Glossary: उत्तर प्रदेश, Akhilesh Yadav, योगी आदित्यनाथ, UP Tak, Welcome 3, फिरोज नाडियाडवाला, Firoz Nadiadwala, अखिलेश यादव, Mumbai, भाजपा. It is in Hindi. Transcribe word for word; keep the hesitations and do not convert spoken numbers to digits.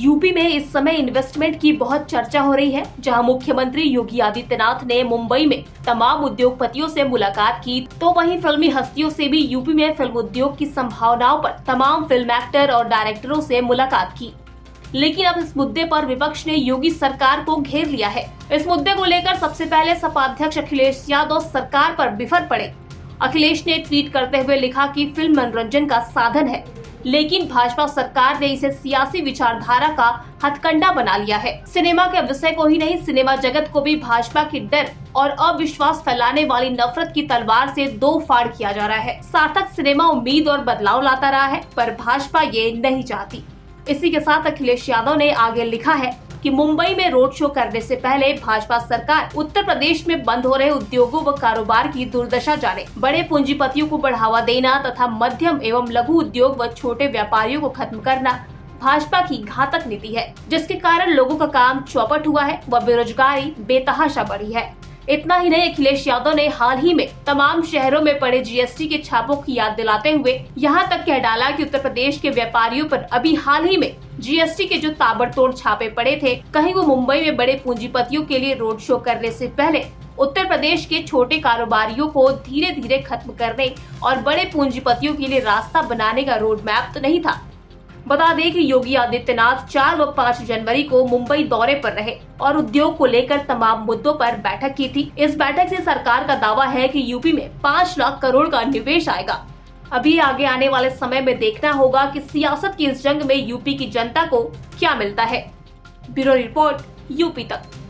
यूपी में इस समय इन्वेस्टमेंट की बहुत चर्चा हो रही है, जहां मुख्यमंत्री योगी आदित्यनाथ ने मुंबई में तमाम उद्योगपतियों से मुलाकात की, तो वहीं फिल्मी हस्तियों से भी यूपी में फिल्म उद्योग की संभावनाओं पर तमाम फिल्म एक्टर और डायरेक्टरों से मुलाकात की। लेकिन अब इस मुद्दे पर विपक्ष ने योगी सरकार को घेर लिया है। इस मुद्दे को लेकर सबसे पहले सपा अध्यक्ष अखिलेश यादव सरकार पर बिफर पड़े। अखिलेश ने ट्वीट करते हुए लिखा कि फिल्म मनोरंजन का साधन है, लेकिन भाजपा सरकार ने इसे सियासी विचारधारा का हथकंडा बना लिया है। सिनेमा के विषय को ही नहीं, सिनेमा जगत को भी भाजपा के डर और अविश्वास फैलाने वाली नफरत की तलवार से दो फाड़ किया जा रहा है। सार्थक सिनेमा उम्मीद और बदलाव लाता रहा है, पर भाजपा ये नहीं चाहती। इसी के साथ अखिलेश यादव ने आगे लिखा है कि मुंबई में रोड शो करने से पहले भाजपा सरकार उत्तर प्रदेश में बंद हो रहे उद्योगों व कारोबार की दुर्दशा जाने, बड़े पूंजीपतियों को बढ़ावा देना तथा मध्यम एवं लघु उद्योग व छोटे व्यापारियों को खत्म करना भाजपा की घातक नीति है, जिसके कारण लोगों का काम चौपट हुआ है व बेरोजगारी बेतहाशा बढ़ी है। इतना ही नहीं, अखिलेश यादव ने हाल ही में तमाम शहरों में पड़े जीएसटी के छापों की याद दिलाते हुए यहाँ तक कह डाला कि उत्तर प्रदेश के व्यापारियों पर अभी हाल ही में जीएसटी के जो ताबड़तोड़ छापे पड़े थे, कहीं वो मुंबई में बड़े पूंजीपतियों के लिए रोड शो करने से पहले उत्तर प्रदेश के छोटे कारोबारियों को धीरे धीरे खत्म करने और बड़े पूंजीपतियों के लिए रास्ता बनाने का रोड मैप तो नहीं था। बता दें कि योगी आदित्यनाथ चार व पाँच जनवरी को मुंबई दौरे पर रहे और उद्योग को लेकर तमाम मुद्दों पर बैठक की थी। इस बैठक से सरकार का दावा है कि यूपी में पाँच लाख करोड़ का निवेश आएगा। अभी आगे आने वाले समय में देखना होगा कि सियासत की इस जंग में यूपी की जनता को क्या मिलता है। ब्यूरो रिपोर्ट, यूपी तक।